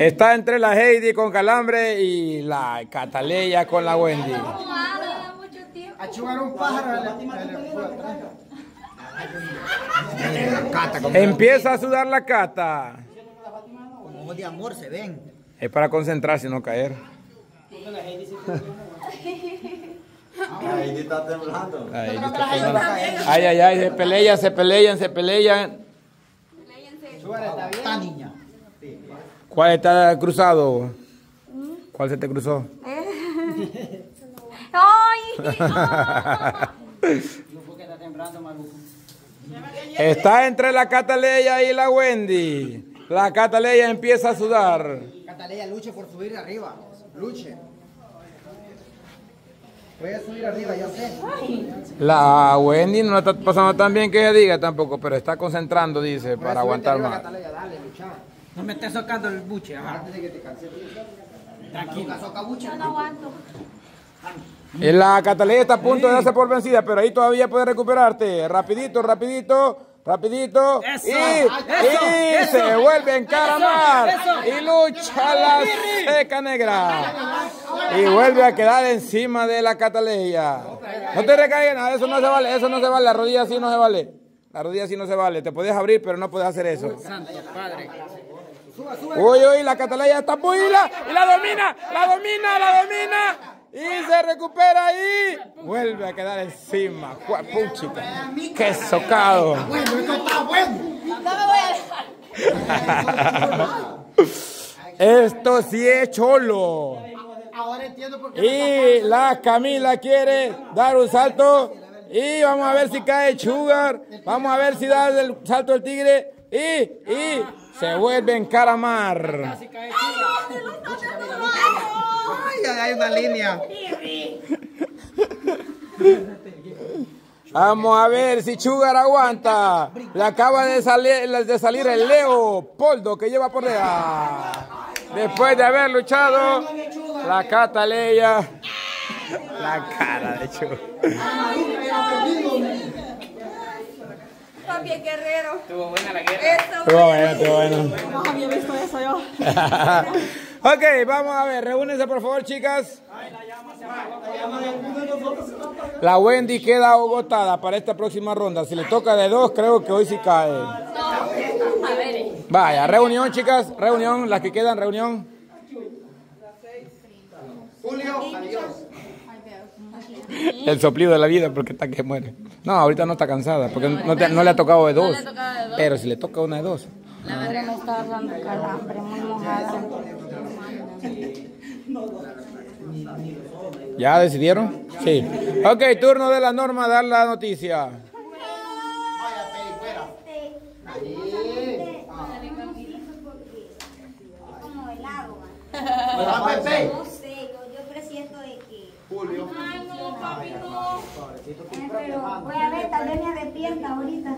Está entre la Heidi con calambre y la Cataleya con la Wendy. A chupar un pájaro. Empieza a sudar la Cata. Como de amor se ven. Es para concentrarse y no caer. La Heidi está temblando. Ay, ay, ay, se pelean, se pelean, se pelean. Está niña. ¿Cuál está cruzado? ¿Cuál se te cruzó? Está entre la Cataleya y la Wendy. La Cataleya empieza a sudar. Cataleya, luche por subir arriba. Luche. Voy a subir arriba, ya sé. La Wendy no la está pasando tan bien que ella diga tampoco, pero está concentrando, dice, para aguantar más. No me estés socando el buche, ajá. Tranquila, soca buche. Yo no aguanto. La Cataleya está a punto de darse por vencida, pero ahí todavía puedes recuperarte. Rapidito, rapidito, rapidito. Eso, y eso, se vuelve a encaramar. Y lucha la Seca Negra. Y vuelve a quedar encima de la Cataleya. No te recaigas nada, eso no se vale, eso no se vale. La rodilla sí no se vale. La rodilla sí no se vale. Te podías abrir, pero no podías hacer eso. Uy, uy, la Cataleya está muy... Y la domina, la domina, la domina. Y se recupera y vuelve a quedar encima. Guapuchita. ¡Qué socado! Esto sí es cholo. Y la Camila quiere dar un salto. Y vamos a ver si cae Sugar. Vamos a ver si da el salto el tigre. Y se vuelve a encaramar. Hay una línea. Vamos a ver si Sugar aguanta. Le acaba de salir el Leopoldo que lleva por allá. Después de haber luchado, la Cataleya. La cara de Sugar. Papi guerrero. Estuvo buena la guerra. Estuvo buena, estuvo buena. No había visto eso yo. Ok, vamos a ver, reúnense por favor, chicas. La Wendy queda agotada para esta próxima ronda. Si le toca de dos, creo que hoy sí cae. Vaya, reunión, chicas, reunión, las que quedan, reunión. Julio, adiós. El soplido de la vida porque está que muere. No, ahorita no está cansada porque no le ha tocado de dos. Pero si le toca una de dos. La madre no está dando calambre, muy mojada. ¿Ya decidieron? Sí. Ok, turno de la Norma, dar la noticia. No sé, yo presiento de que... Julio. Ay, no, papi, no. Pero voy a ver, tal vez me arrepienta ahorita.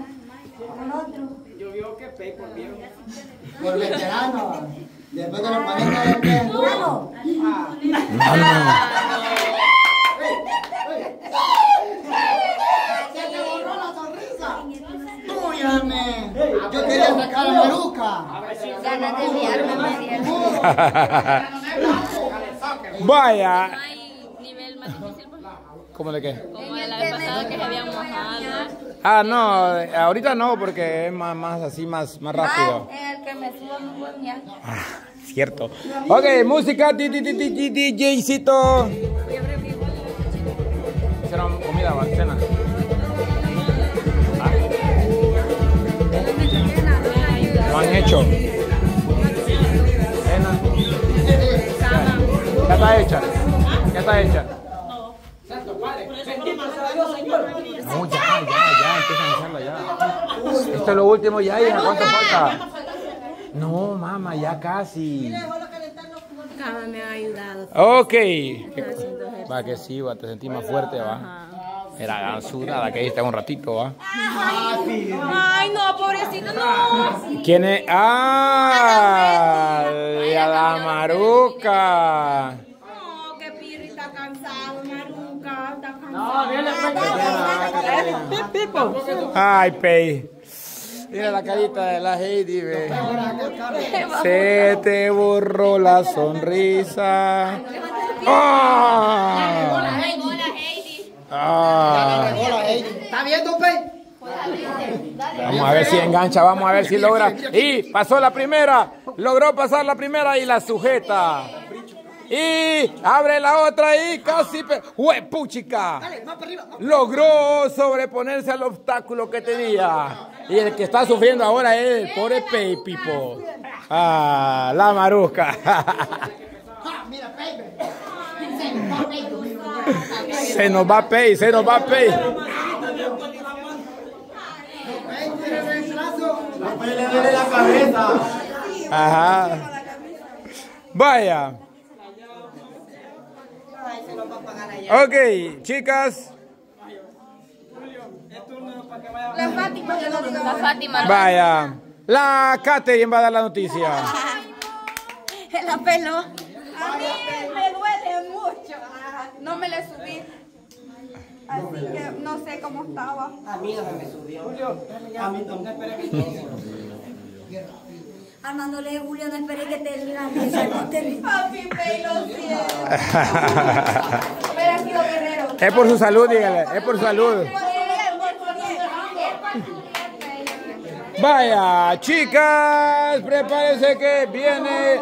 Con otro. Yo veo que pay por viejo. Por veterano. Después de los 40 de pay. ¡Bueno! ¡Se te borró la sonrisa! ¡Túyame! Yo quería sacar a Maruca. Gánate mi arma, media. Vaya. No hay nivel más difícil. ¿Cómo de qué? Como de la vez pasada que se habían mojado. Ah, no, ahorita no, porque es más rápido. El que me suba no fue mía. Cierto. Ok, música, DJcito. Hicieron comida, cena. Lo han hecho. Cena. Ya está hecha. Ya está hecha. Santo Padre. No, ya, empiezan a hacerla ya. Esto es lo último ya, hija, ¿cuánto falta? No, mamá, ya casi. Me ha ayudado. Ok. Va que sí, va, te sentís más fuerte, va. Era sudada que ahí está un ratito, va. Ay, no, pobrecito, no. ¿Quién es? Ah, la Maruca. No, que Pirri está cansado, Maruca, está cansado. Ay, Pei. Mira la carita de la Heidi, ve. Se te borró la sonrisa. ¡Ah! ¡Ah! ¿Está viendo, pe? Vamos a ver si engancha, vamos a ver si logra. Y pasó la primera, logró pasar la primera y la sujeta. Y abre la otra y casi... ¡Huepuchica! Logró sobreponerse al obstáculo que tenía. Y el que está sufriendo ahora es el pobre Peipipo. Ah, la Maruca. Se nos va Pei, se nos va Pei. La cabeza. Ajá. Vaya. Ok, chicas. La Fátima. Vaya. La Katherine va a dar la noticia. La peló. A mí me duele mucho. No me la subí. Así que no sé cómo estaba. A mí no me subió. Julio, a mí no esperé que te... Armándole, Julio, no esperé que te digan. Papi, Pei, lo siento. Hubiera sido guerrero. Es por su salud, dígale. Es por su salud. Vaya, chicas, prepárense que viene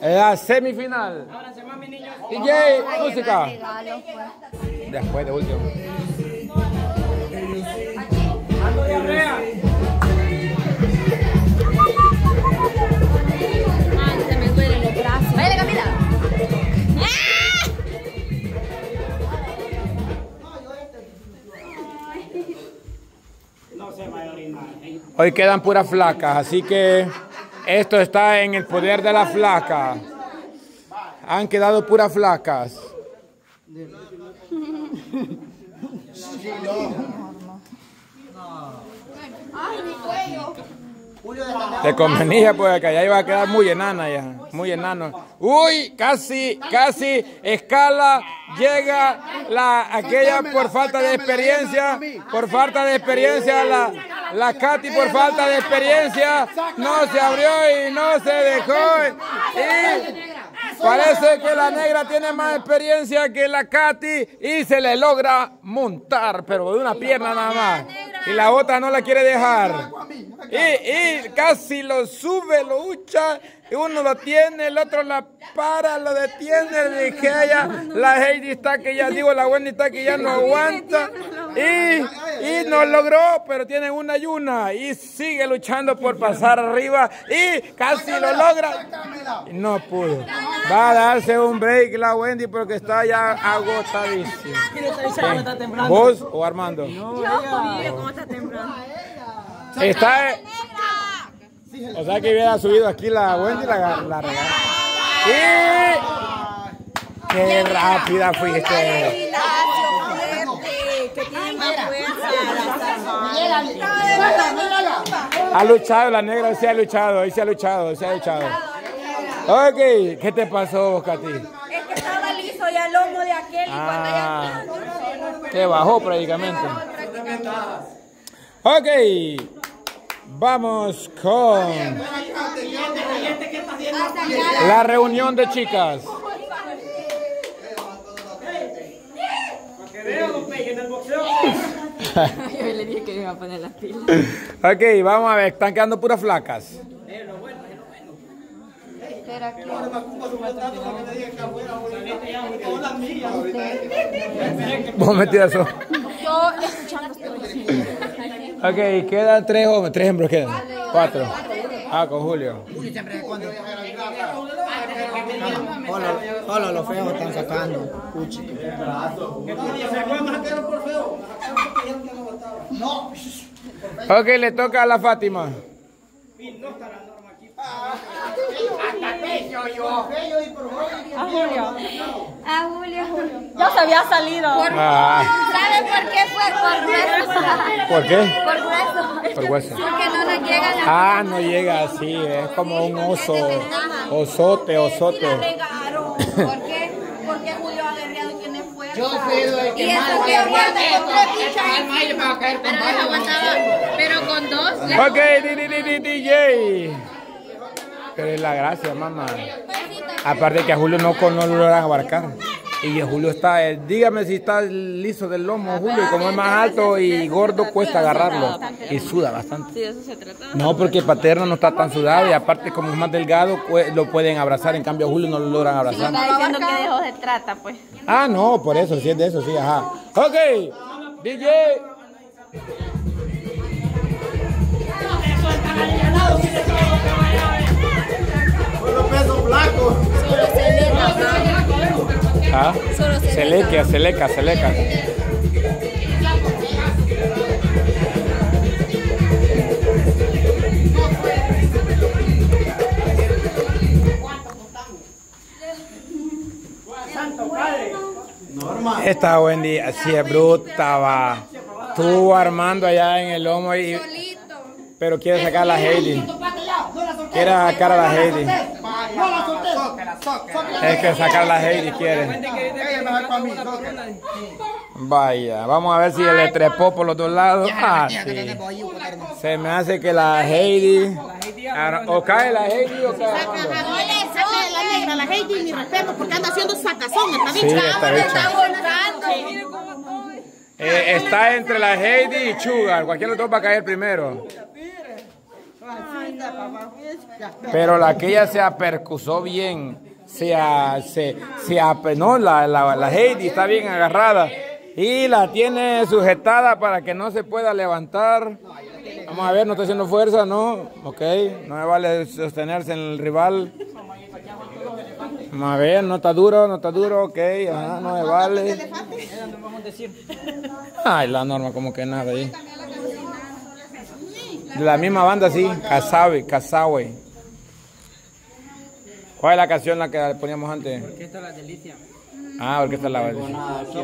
la semifinal. DJ, música. Después de último. Ay, se me duelen los brazos. Vaya, Camila. No se va a orinar. Hoy quedan puras flacas, así que esto está en el poder de la flaca. Han quedado puras flacas. Te convenía pues que ya iba a quedar muy enana ya, muy enano. Uy, casi escala, llega aquella por falta de experiencia, la Katy por falta de experiencia, no se abrió y no se dejó. Y parece que la negra tiene más experiencia que la Katy y se le logra montar, pero de una pierna nada más. Y la otra no la quiere dejar. Y casi lo sube, lo hucha, uno lo tiene, el otro la para, lo detiene, le dije a ella, la Heidi está que ya, digo, la Wendy está que ya no aguanta. Y no logró, pero tiene una y una. Y sigue luchando por pasar arriba. Y casi lo logra. No pudo. Va a darse un break la Wendy porque está ya agotadísima. ¿Vos o Armando? No, ¿cómo está temblando? Está... O sea que hubiera subido aquí la Wendy la regala. Y... ¡Qué rápida fuiste! Ha luchado la negra, hoy se ha luchado, Ok, ¿qué te pasó, Katy? Es que estaba liso ya el lomo de aquel y cuando ya... Te bajó prácticamente. Ok, vamos con la reunión de chicas. Yo le dije que iba a poner las pilas. Ok, vamos a ver, están quedando puras flacas. Vos metidas eso. Yo escuchando esto. Ok, quedan tres hombres, tres hembros quedan. Cuatro. Ah, con Julio. Hola, los feos están sacando. Puchi. No. Ok, le toca a la Fátima. No está la norma aquí. Hasta bello yo. A Julio. Yo se había salido. ¿Sabe por qué fue? Por hueso. ¿Por qué? Por hueso. Porque no nos llega la... Ah, no llega así. Es como un oso. Osote. ¿Por qué? Porque Julio agarreado tiene fuerza. Yo cedo el que más le aguanta con tres fichas. Pero les aguantaba, pero con dos. Ok, DJ. Pero es la gracia, mamá. Aparte que a Julio no lo harán abarcar. Y Julio está, dígame si está liso del lomo, Julio, y como es más alto y gordo, cuesta agarrarlo. Y suda bastante. Sí, eso se trata. No, porque Paterno no está tan sudado y aparte como es más delgado, lo pueden abrazar. En cambio, a Julio no lo logran abrazar. Sí, está diciendo que de eso se trata, pues. Ah, no, por eso, si es de eso, sí, ajá. Ok, DJ. ¿Ah? Seleca. Esta Wendy así es bruta, va. Estuvo armando allá en el lomo y... Pero quiere sacar a la Hailey. Quiere sacar a la Hailey. Es que sacar la Heidi quiere. Vaya, vamos a ver si le trepó por los dos lados. Ah, sí. Se me hace que la Heidi. O cae la Heidi o cae la negra, la Heidi, mi respeto, porque anda haciendo sacazón. Sí, está volcando. Está entre la Heidi y Sugar. Cualquiera de los dos va a caer primero. Pero la que ella se apercuzó bien. No, la Heidi está bien agarrada y la tiene sujetada para que no se pueda levantar. Vamos a ver, no está haciendo fuerza, ¿no? Ok, no me vale sostenerse en el rival. Vamos a ver, no está duro, ok, ajá, no me vale. Ay, la Norma como que nada ahí. De la misma banda, sí, Casawe. ¿Cuál es la canción la que poníamos antes? Orquesta La Delicia. Ah, Orquesta La Delicia.